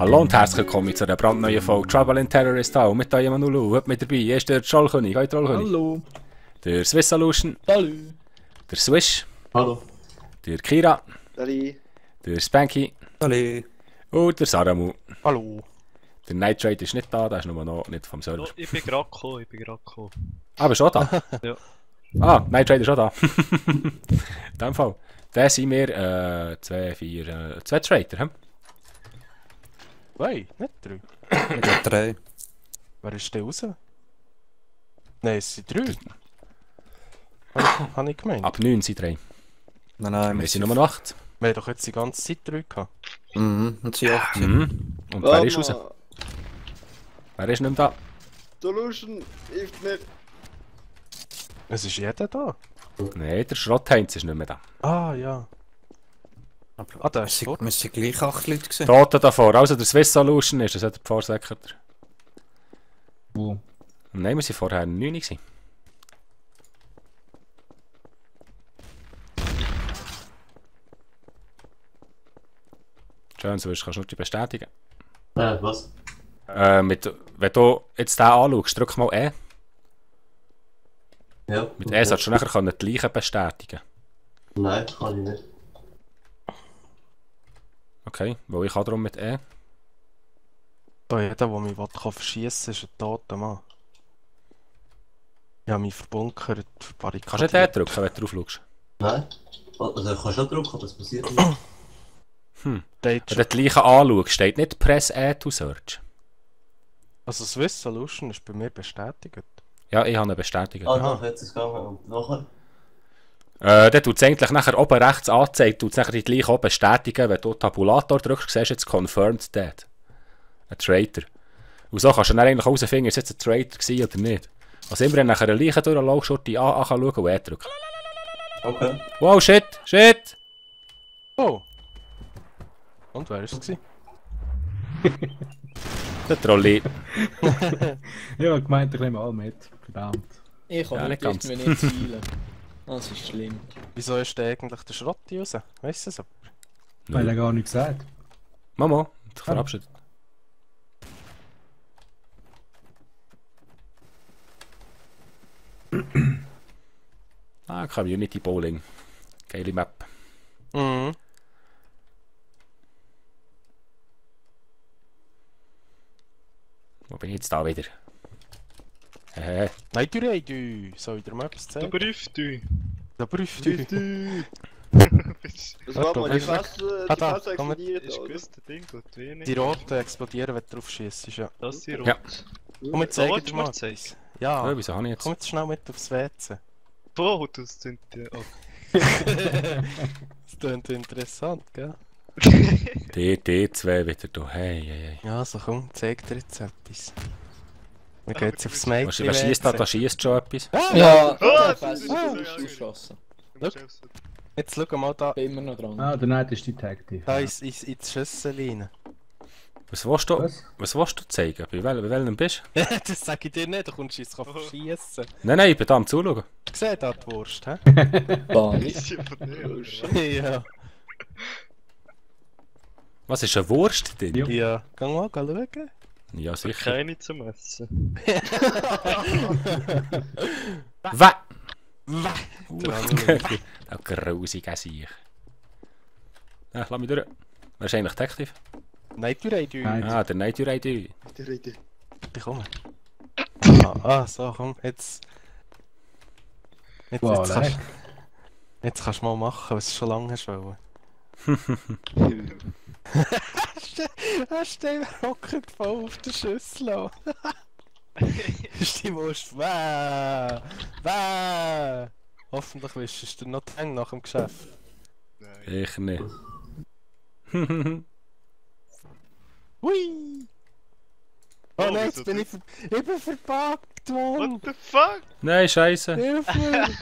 Hallo und herzlich willkommen zu einer brandneuen Folge Trouble in Terrorist Town mit eurem Anulu. Heute mit dabei ist der Trollkönig. Hi Trollkönig. Hallo. Der Swissalution. Hallo. Der Swish. Hallo. Der Kira. Hallo. Der Spanky. Hallo. Und der Saramu. Hallo. Der Nitrate ist nicht da, der ist nur noch nicht vom Server. Ich bin gerade gekommen, Aber schon da? Ja. Ah, Nitrate ist schon da. In dem Fall. Da sind wir zwei Trader, hm? Nein, nicht drei. Ich glaube drei. Wer ist der raus? Nein, es sind drei. Habe ich gemeint. Ab 9 sind drei. Nein, wir sind Nummer 8. Wir haben doch jetzt die ganze Zeit drei gehabt. Mhm, und sie 8. Mhm. Und wer ist raus? Wer ist nicht mehr da? Delusion, hilft mir. Es ist jeder da. Nein, der Schrottheinz ist nicht mehr da. Ah, ja. Ah, da ist wir sind gleich 8 Leute gesehen. Tote davor, also der Swiss Solution ist, das hat der Pfarrsäcker. Wo? Nein, wir waren vorher 9 gewesen. Schön, so kannst du nur die bestätigen. Was? Wenn du jetzt den anschaust, drück mal E. Ja. Mit E sollst du nachher die gleichen bestätigen. Nein, kann ich nicht. Okay, weil ich kann darum mit E. Da jeder, der mich verschiessen kann, ist ein toter Mann. Ich habe mich verbunkert, verbarrikadiert. Kannst du nicht E drücken, wenn du drauf schaust? Nein. Also kannst du nicht drücken, aber das passiert nicht. Hm. Wenn du den gleichen anschaust, steht nicht Press E to Search. Also Swiss Solution ist bei mir bestätigt. Ja, ich habe eine bestätigt. Aha, ja. Jetzt ist es gegangen. Und nachher? Dann tut es eigentlich nachher oben rechts angezeigt, tut es nachher gleich oben bestätigen, wenn du Tabulator drückst, siehst du jetzt Confirmed Dead. Ein Traitor. Und so kannst du dann eigentlich herausfinden, ist jetzt ein Traitor gewesen oder nicht. Also immer nachher eine Leiche durchlaufst und die A kann schauen und E drücken. Okay. Wow, shit, shit! Oh! Und wer war es? Der Trolli. Ich habe gemeint, ich nehme alle mit. Verdammt. Ich kann nicht ganz mir nicht zielen. Das ist schlimm. Wieso ist der eigentlich der Schrotti raus? Weißt du es aber? Weil er gar nichts sagt. Mama, dich verabschiedet. Ah, Community Bowling. Geile Map. Mhm. Wo bin ich jetzt da wieder? Nein, du, soll ich dir mal etwas zeigen? Da prüft du! Da prüft du! Das war mal die Fasse, explodiert. Ist gewusst, der Ding geht wenig. Die Roten explodieren, wenn du drauf schießt, ja. Das sind Roten. Ja. Komm, jetzt zeig dir mal. Ja, wieso habe ich jetzt? Komm jetzt schnell mit aufs WC. Boah, das klingt ja ab. Das klingt interessant, gell? D2 wieder da, hey. Ja, so komm, zeig dir jetzt etwas. Dann geht's aufs Mädchen. Wer schießt da? Da schießt schon etwas. Ja! Geschossen. Jetzt schau mal da. Bin immer noch dran. Ah, der Neid ist Detective. Da ist ins Schüssellein. Was willst du? Was willst du zeigen? Bei welchem bist du? Das sag ich dir nicht, du kommst ins Kopf schießen. Nein, ich bin da am Zuschauen. Du siehst da die Wurst, hä? Ja. Was ist eine Wurst denn? Ja. Geh mal schauen. Ja, sicher. Keine zum Essen. Wä! Wä! Der grausige Sieg. Lass mich durch. Wer ist eigentlich Detective? Night-Duray-Duy. Ah, der Night-Duray-Duy. Ich komme. Ah, so, komm, jetzt. Jetzt kannst du mal machen, was du schon lange hast wollen. Stell mir rockend voll auf der Schüssel. Ist die Wurst. Hoffentlich wischst du noch die Hänge nach dem Geschäft. Nein. Ich nicht. Hui! Oh nein, jetzt bin ich bin verpackt worden! What the fuck? Nein, Scheiße! Hilfe!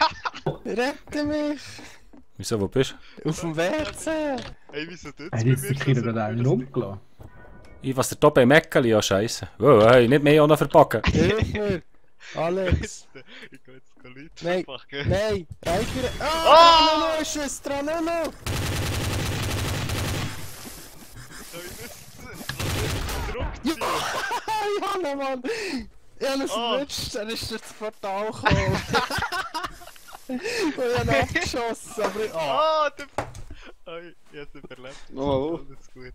Rette mich! Wieso, wo bist du? Auf dem WC! Ey, wieso tut's bei mir so? Ich hab da einen umgelassen. Ich was der Top im Mäckeli, ja scheiße. Wow, hey, nicht mehr auch noch verpacken. Alex! Ich geh jetzt keine Leute verpacken. Nein! Nein! Ah! Nono ist es dran, Nono! Druckziehen! Ja, Mann! Ich habe es gewünscht, dann ist der Portal gekommen. Ich habe abgeschossen, aber ich... Oh, der... Oh, ich habe es überlebt. Oh, alles gut.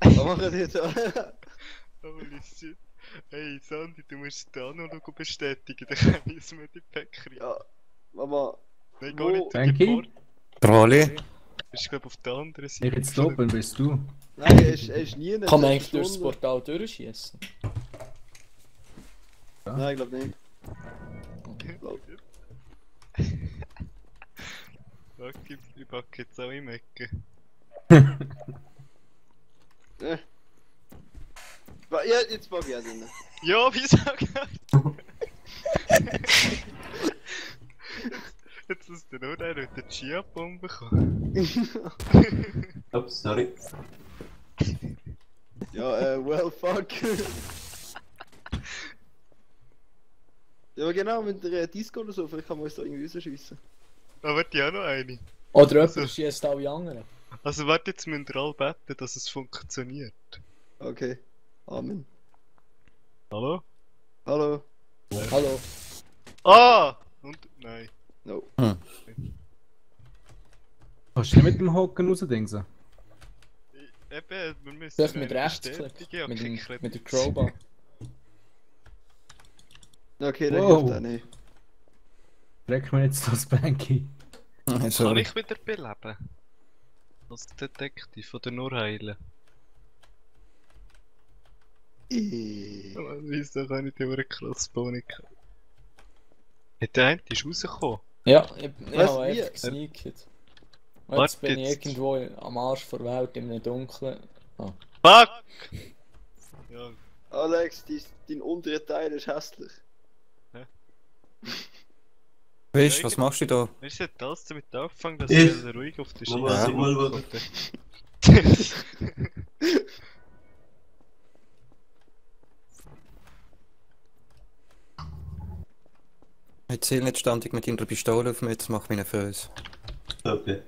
Was machen die da? Holy shit. Hey, Sandy, du musst den Anulu bestätigen, dann kann ich es mir die Päckchen. Ja, aber... Nein, gar nicht. Danke. Trolli. Du bist, glaube ich, auf der anderen Seite. Ich bin jetzt oben, bist du? Nein, er ist nie... Kann man eigentlich durchs Portal durchschießen? Ja. Nein, ich glaube nicht. Okay. Ich packe jetzt auch im Ecke. Ja, jetzt packe ich auch drin. Ja, wieso geht's? Jetzt hast du nur einen mit der Chia-Bombe bekommen. Ups, sorry. Ja, well, fuck. Ja, genau, mit der Disco oder so, vielleicht kann man uns da irgendwie rausschiessen. Da wird ja auch noch eine. Oder also, jemand schiesst alle anderen. Also warte, jetzt müssen wir alle beten, dass es funktioniert. Okay. Amen. Hallo? Hallo. Ja. Hallo. Ah! Und... nein. No. Hm. Okay. Kannst du nicht mit dem Hocken rausdingsen? Eben, wir müssen... Vielleicht mit Rechtsklick. Ja, mit der Crowbar. Okay, dann hilft er nicht. Dreck mir jetzt das Banky. Kann ich wieder beleben? Als Detektiv oder nur heilen? Wieso kann ich die Uhr krass bauen? Der eine ist rausgekommen. Ja, ich habe einfach gesneakt. Jetzt bin ich irgendwo am Arsch der Welt, in einem Dunkeln. Oh. Fuck! Ja. Alex, dein unterer Teil ist hässlich. Weißt, was machst du da? Weißt du, das damit angefangen, dass ich also ruhig auf der Schiene konnte? Ich zähle nicht ständig mit deiner Pistole auf mich, das macht mich nervös. Okay.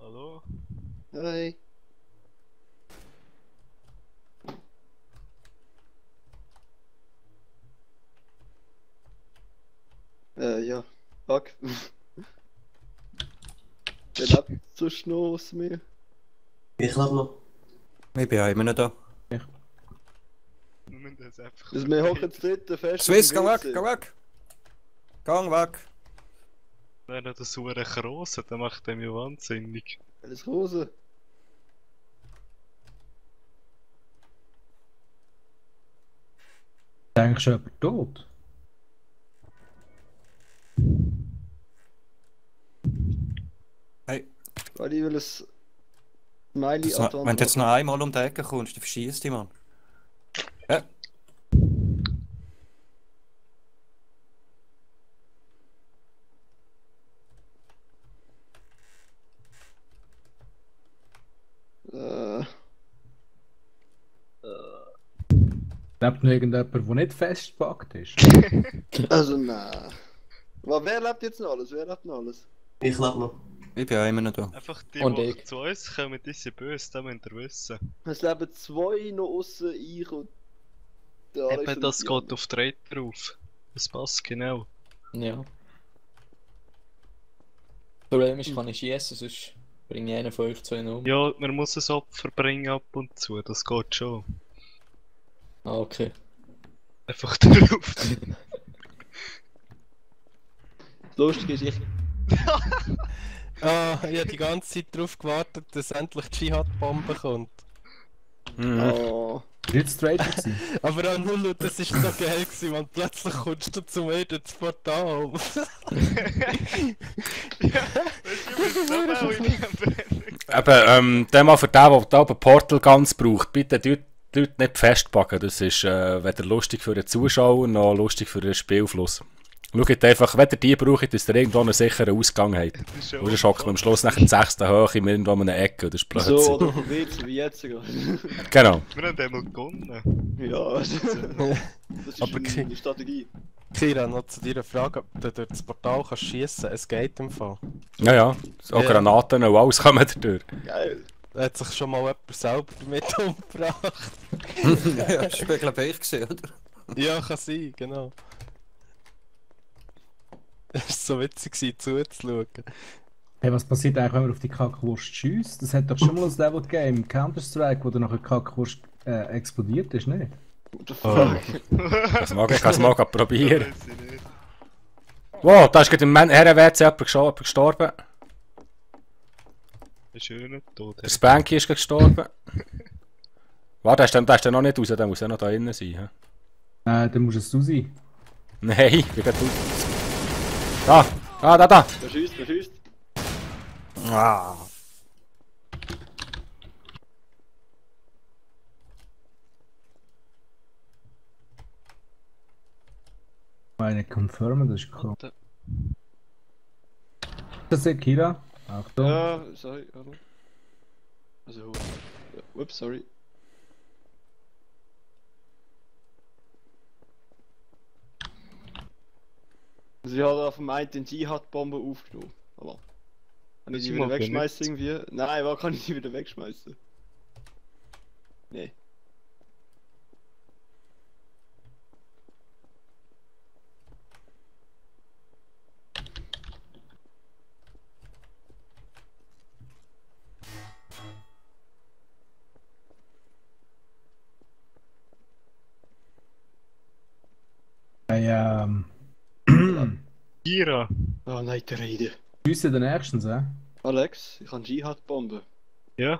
Hallo? Hi. Ja, fuck. Der lebt so schnell aus mir. Ich lebe noch. Ich bin auch immer noch da. Ja. Wir hocken zu dritten fest. Swiss, geh weg, geh weg! Geh weg! Nein, das ist eine Krose, der macht dem ja wahnsinnig. Alles Krose? Denkst du, jemand tot? Hey. Weil ich will es. Wenn du jetzt noch einmal um die Ecke kommst, dann verschießt dich, Mann. Ja. Lebt noch irgendjemand, der nicht festgepackt ist? Also nein. Aber wer lebt jetzt noch alles? Wer lebt noch alles? Ich lebe noch. Ich bin auch immer noch da. Einfach die, die zu uns kommen, die sind böse, das müsst ihr wissen. Es leben zwei noch aussen, ich und der Alex. Eben, das geht auf die Rede drauf. Das passt genau. Ja. Das Problem ist, kann ich schiessen, sonst bringe ich einen von euch zwei um. Ja, man muss ein Opfer bringen ab und zu, das geht schon. Ah, okay. Einfach drauf. Das Lustige ist, ich... Ah, ich habe die ganze Zeit darauf gewartet, dass endlich die Dschihad-Bombe kommt. Oh. Nicht straight gewesen. Aber Anulu, das war so geil gewesen, man. Plötzlich kommst du zu mir ins Portal. Ja, das ist aber dann mal für den, der ein Portal ganz braucht, bitte die Leute nicht festpacken. Das ist weder lustig für den Zuschauer, noch lustig für den Spielfluss. Schaut einfach, wenn ihr die braucht, dass ihr irgendwo einen sicheren Ausgang habt. Oder schockt man am Schluss nach der 6. Höhe in irgendwo einer Ecke. Das ist Blödsinn. So, oder wie jetzt sogar. Genau. Wir haben den mal gewonnen. Ja, das ist eine Strategie. Kira, noch zu deiner Frage, ob du durch das Portal kannst schiessen kannst. Es geht im Fall. Ja, ja. Auch ja. Granaten und alles kommen da durch. Geil. Da hat sich schon mal jemand selber damit umgebracht. Ja, das war glaube ich gesehen, oder? Ja, kann sein, genau. Es war so witzig zuzuschauen. Hey, was passiert eigentlich, wenn man auf die Kackwurst schiesst? Das hat doch schon mal ein Level gegeben im Counter-Strike, wo dann nachher die Kackwurst explodiert ist, nicht? Oh. Ich kann es mal probieren. Wow, da ist gerade im Herren-WC jemand gestorben. Der Spanky ist gestorben. Warte, der ist noch nicht raus, der muss ja noch da innen sein. Dann musst du sein. Nein, ich bin gerade raus. Da! Der schießt. Ah. Meine Confirmen, das ist cool. Das ist Kira. Achtung. Ja, sorry, hallo. Also, ups, sorry. Also ich habe auf dem einen den Jihad-Bombe aufgenommen. Aber kann ich die wieder wegschmeißen irgendwie? Nein, warum kann ich die wieder wegschmeißen? Nee. Ja, Kira! Oh nein, der Rede. Grüße den Nächsten, hä? Alex, ich habe Jihad-Bombe. Ja?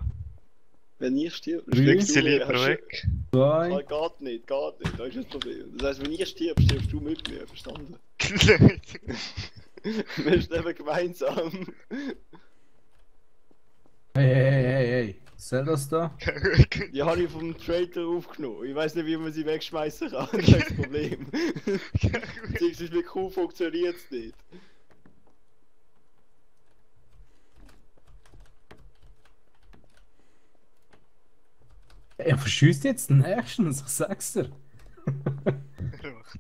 Wenn ich stirbst, steckst du lieber weg. Nein, geht nicht, das ist das Problem. Das heisst, wenn ich stirbst du mit mir, verstanden? Wir sterben gemeinsam. Hey. Was soll das da? Die habe ich vom Traitor aufgenommen. Ich weiß nicht, wie man sie wegschmeißen kann. Das ist das Problem. Beziehungsweise mit Q funktioniert es nicht. Er verschießt jetzt den Nächsten, ich sag's dir.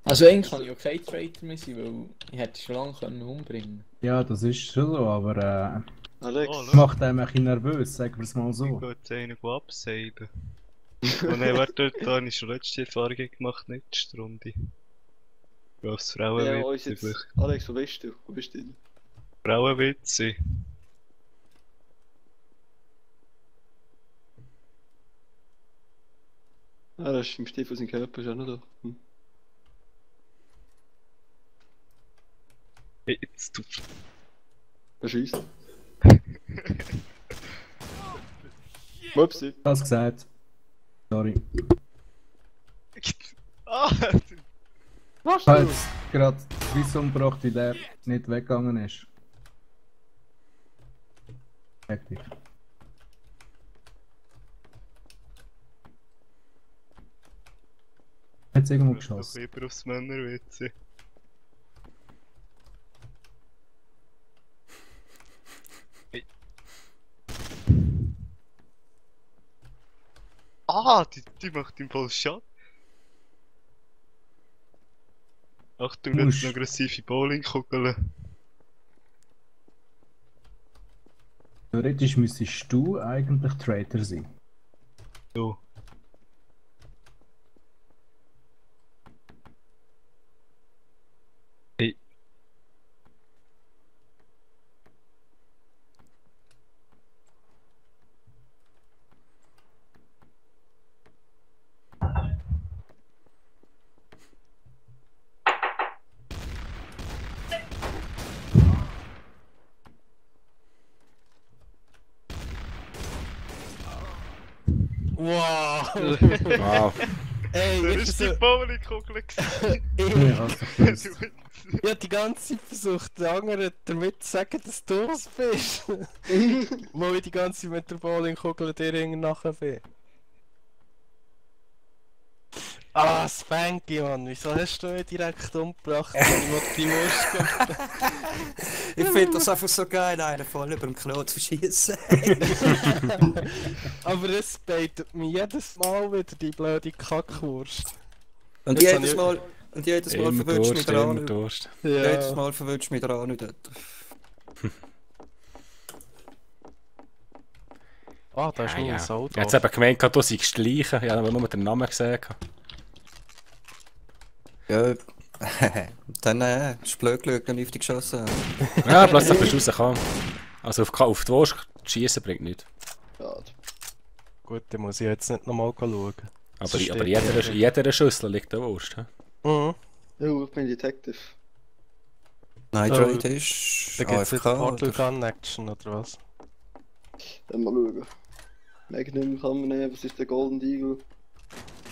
Also eigentlich kann ich auch kein Traitor mehr sein, weil ich hätte schon lange umbringen können. Ja, das ist schon so, aber... Alex, oh, macht einem ein bisschen nervös, sagen wir es mal so. Ich will jetzt einen absaben. Und er wird dort, da habe ich schon letzte Erfahrung gemacht, nicht die Stunde. Aufs Frauenwitz. Ja, Alex, wo bist du? Frauenwitz. Ah, das ist im Stief aus dem Körper, ist auch noch da. Hm. Hey, jetzt du. Was schießt? Upsi. Hast gesagt. Sorry. Ah! Was du? Jetzt gerade Swiss umgebracht, wie der nicht weggegangen ist. Fertig. Jetzt irgendwo geschossen. Ich bin aufs Männerwitze. Ah, die macht im Fall Schaden. Achtung, das ist eine aggressive Bowlingkugel. Theoretisch müsstest du eigentlich Traitor sein. So. Hey. Wow! Wow! Ey, das ist die Bowlingkugel. Ich hab die ganze Zeit versucht, den anderen damit zu sagen, dass du es bist. Wo ich die ganze Zeit mit der Bowlingkugel dir nachher bin. Ah, Spanky, Mann, wieso hast du mich direkt umgebracht, wenn ich die Wurst gemacht habe? Ich finde das einfach so geil, einen voll über dem Klo zu schießen. Aber es beitet mich jedes Mal wieder, die blöde Kackwurst. Und jedes Mal, Und jedes Mal verwirrst du mich da nicht. Jedes Mal verwirrst du mich da nicht. Ah, da ist nur ein Auto. Ich habe gemeint, du seist gleich. Ich habe nur den Namen gesehen. Ja. Dann hast du blöd geschaut und auf dich geschossen. Ja, plötzlich bist du rausgekommen. Also auf die Wurst schießen bringt nichts. Schade. Gut, dann muss ich jetzt nicht nochmal schauen. Aber in jeder Schüssel liegt eine Wurst. Mhm. Ja, ich bin Detective. Nein, Droid ist. Da gibt es jetzt Portal Gun Action oder was? Dann mal schauen. Magnum kann man nehmen, was ist der Golden Eagle?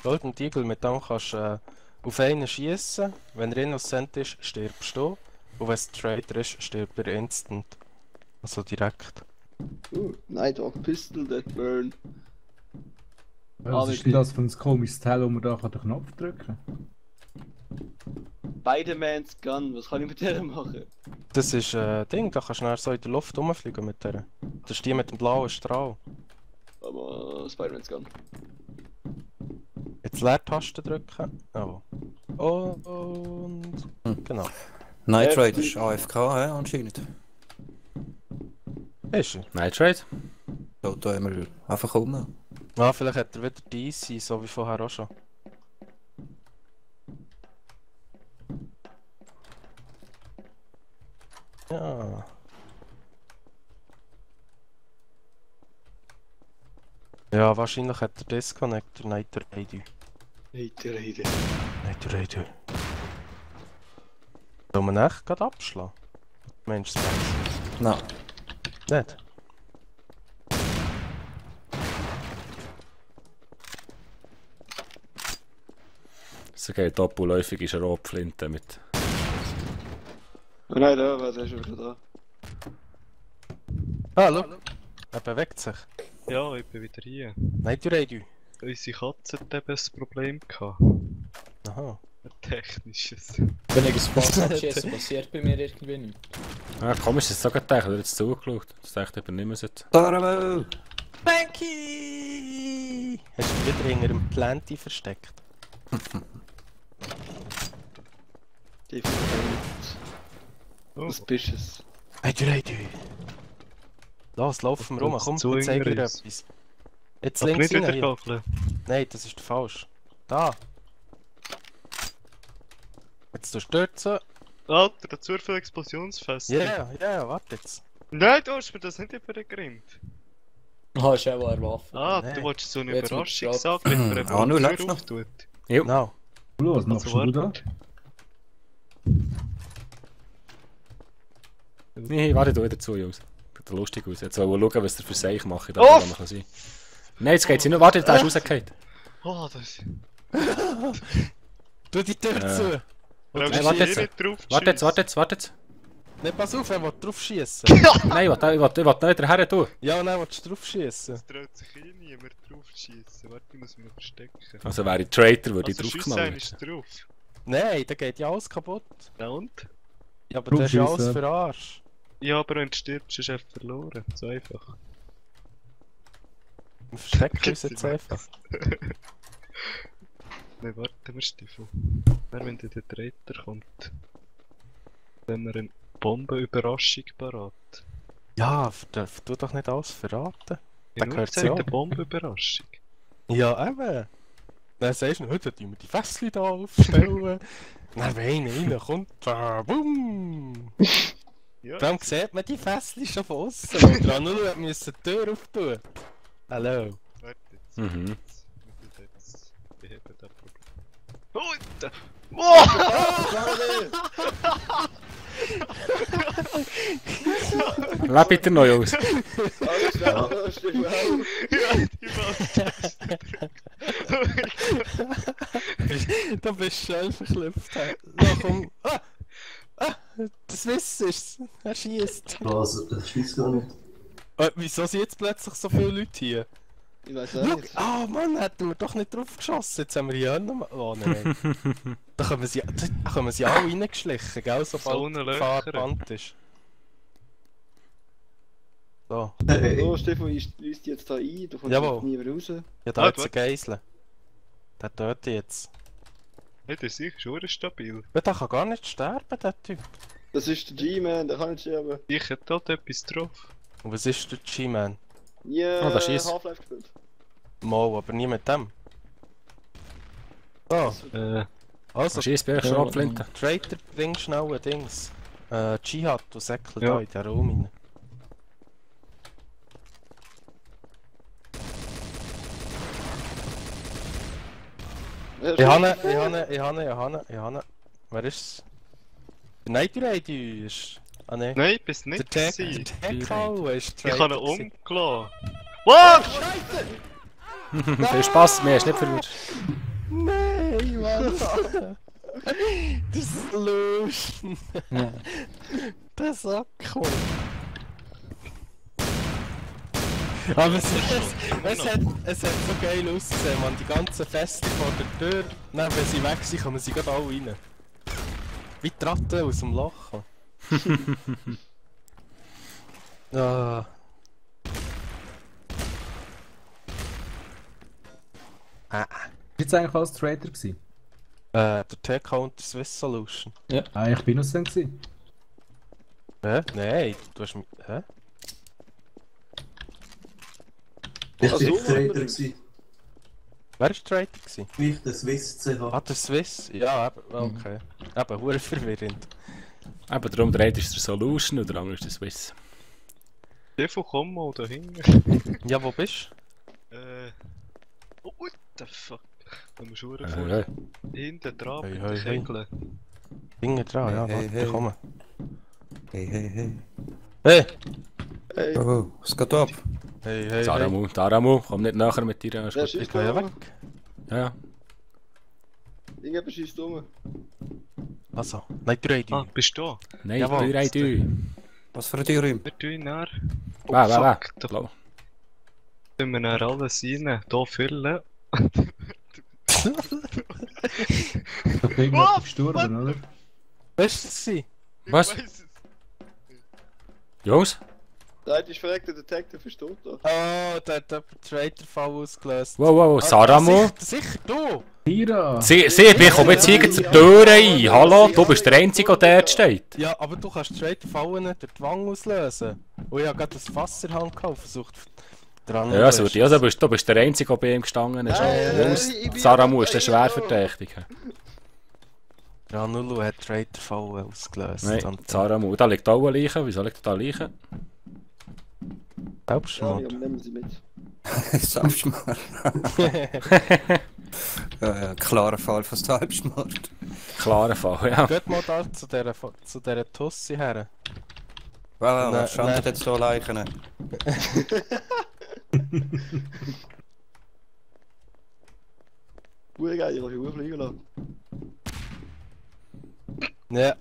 Golden Eagle, mit dem kannst du auf einen schießen. Wenn er innocent ist, stirbst du. Und wenn es Traitor ist, stirbt er instant. Also direkt. Nighthawk Pistol, Deadburn. Was ist denn das für ein komisches Teil, wo man da den Knopf drücken kann? Spider-Man's Gun, was kann ich mit der machen? Das ist ein Ding, da kannst du so in der Luft rumfliegen mit der. Das ist die mit dem blauen Strahl. Aber Spider-Man's Gun. Jetzt Leertaste drücken. Oh. Und. Genau. Night Raid ist AFK, ja, anscheinend. Ist er? Night Raid? Da haben wir einfach rum. Ah, vielleicht hat er wieder DC, so wie vorher auch schon. Ja. Ja, wahrscheinlich hat er Disconnector, Night Raider. Soll man echt gerade abschlagen? Mensch, Spaß. Nein. Nicht? Okay, doppelläufig ist eine Rotflinte mit. Nein, da, was ist wieder da? Ah, schau! Er bewegt sich. Ja, ich bin wieder hier. Nein, du redest. Unsere Katze hat eben ein Problem gehabt. Aha. Ein technisches. Wenn ich ein Spaß abschieße, passiert bei mir irgendwie nichts. Ah, komisch, das ist so gedacht, oder jetzt zugeschaut. Das dachte ich, nicht mehr so. Daramel! Banky! Hast du wieder hinter einem Planty versteckt? Die was bist es? Hey, los, laufen wir rum, komm, ich zeig dir etwas. Jetzt links rein. Nein, das ist falsch. Da! Jetzt du stürzen. Alter, der Zufall explosionsfest. Ja, warte jetzt. Nein, du hast mir das nicht übergrimmt. Ah, ist auch eine Waffe. Ah, du wolltest so eine Überraschung sagen, wenn man eine Waffe auftut. Jo. Genau. Was machst du da? Nee, warte da wieder zu, Jungs. Sieht lustig aus. Jetzt wollen wir schauen, was der für sich macht. Oh! Nein, jetzt geht's nicht noch. Warte, da ist rausgefallen. Oh, das... Du die Tür zu! Nein, warte jetzt. Nein, pass auf, er will drauf schießen. Nein, ich will nicht daher tun. Ja, nein, willst du drauf schießen? Es traut sich eh niemand drauf zu schießen. Warte, ich muss mich verstecken. Also wäre ich Traitor, würde ich drauf gemacht. Ist drauf. Nein, da geht ja alles kaputt. Ja und? Ja, aber das ist ja alles für Arsch. Ja, aber wenn du stirbst, ist er verloren. So einfach. Wir verstecken uns jetzt einfach. Nein, warte, wir Stiefel. Wer, wenn der Traitor kommt? Dann haben wir eine Bombenüberraschung parat. Ja, tu doch nicht alles verraten. Dann gehört es ja eine Bombenüberraschung. Ja, eben. Dann sagst du, heute tun wir die Fässchen hier aufstellen. Dann, wenn einer reinkommt, BUM! Ja. Dann sieht man die Fässchen schon von außen. Und der Anulu musste die Tür auftun. Hallo. Warte jetzt. Mhm. Wir haben das Problem. Heute! Wow! Lass bitte neu aus. Da bist du einfach verklüpft. Komm. Ah! Das Wissen ist es. Er schießt. Was? Er schießt gar nicht. Wieso sind jetzt plötzlich so viele Leute hier? Ich weiß auch nicht. Ah, oh Mann, hätten wir doch nicht drauf geschossen. Jetzt haben wir hier noch. Oh nein. Da können wir sie alle reingeschlichen, gell? Sobald die Gefahr gebannt ist. So. Hey. So, Stefan, ich schließe dich jetzt hier ein. Du kommst nie mehr raus. Ja, da hat es eine Geisel. Der tötet jetzt. Hey, der ist sicher stabil. Ja, der kann gar nicht sterben, der Typ. Das ist der G-Man, der kann nicht sterben. Ich hätte dort etwas drauf. Und was ist der G-Man? Ja, Half-Life gespielt. Mal, aber nie mit dem. Oh, also, Trader, bring schnell Dings. Dschihad, du Säckchen da in den Raum rein. Ich habe ihn. Wer ist's? Der Night Rider ist... Ah ne. Nein, bist nicht der Tech-Hall ist Trader. Ich habe ihn umgelassen. Wow! Scheiße! Viel Spaß, mir ist nicht verwirrt. Nein, Mann! Das ist lustig! Der Sack kommt! Aber es hat so geil ausgesehen, man. Die ganzen Feste vor der Tür. Nein, wenn sie weg sind, kommen sie gerade alle rein. Wie die Ratten aus dem Loch. Ah. Bist du eigentlich als Trader gewesen? Der TK und der Swiss Solution. Ja. Ah, ich bin Innocent gewesen. Hä? Nein, du hast mich... Hä? Ich war Trader gewesen. Wer war Trader gewesen? Ich, der Swiss CH. Ah, der Swiss? Ja, eben, okay. Eben, hure verwirrend. Eben, darum der eine ist der Solution und der andere ist der Swiss. Der von Kommo da hinten. Ja, wo bist du? Oh, what the fuck? Da musst du vor. Hinten dran, hey, mit den Kegeln. Hinten dran, ja, hey, warte, hey. Komm. Hey, hey, hey. Hey! Hey! Oh, es geht ab! Hey, hey, Taramu, hey. Taramu, komm nicht nachher mit dir, ja, ich geh ja weg. Ja. Irgendjemand schießt um. Also, nein, drei Tür. Ah, bist du da? Nein, ja, drei Tür. Was für eine Tür? Der Tür nach. Weg. Dann müssen wir alles rein, hier füllen. Da bin ich noch gestorben, oder? Was ist das? Was? Jungs? Der ist verreckt, der Tag der verstorben. Oh, der hat den Trader-Fall ausgelöst. Wow, wow, Saramo? Sicher du! Hira! Ich komme jetzt hier zur Tür ein. Hallo, du bist der Einzige, der dort steht. Ja, aber du kannst Trader-Fallen nicht durch die Wange auslösen. Und ich habe gerade das Fass in der Hand gehabt, versucht. Ja, so also, du bist der Einzige, der bei ihm gestanden ist. Saramu ist der Schwerverdächtige. Der Anulu hat Trader-Fallen ausgelöst. Nein, Saramu. Da liegt auch eine Leiche. Wieso liegt da eine Leiche? Selbstmord. Ja, nehmen Sie mit. Selbstmord. Klarer Fall von Selbstmord. Klarer Fall, ja. Geht mal da zu dieser Tussi her. Wow, man schandet jetzt hier Leichen. Gut, geil, ich lasse mich fliegen lassen. Ja,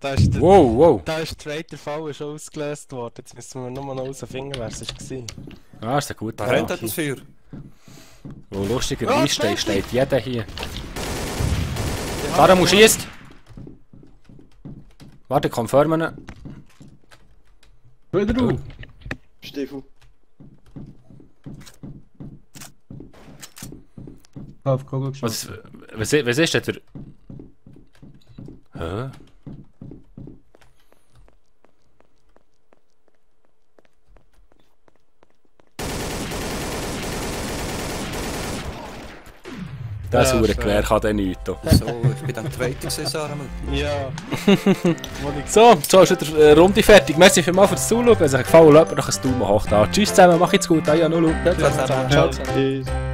da ist der, wow. Da ist der Trader-Fall schon ausgelöst worden. Jetzt müssen wir nur noch rausfinden, wer es war. Ah, ist ein guter Fall. Rennt das Feuer? Wo lustigerweise steht jeder hier. Darum schießt! Warte, konfirmen ihn. Wieder du! Stiefel. Auf Kugel geschossen. Was ist das für... Hä? Das Hurengewehr kann der nichts. So, ich bin dann Trader gewesen, Saramo. Ja. So ist wieder eine Runde fertig. Merci vielmals fürs Zuschauen. Wenn es euch gefallen hat, lasst mir noch einen Daumen hoch da. Tschüss zusammen, macht's gut. Euer Anulu. Ciao.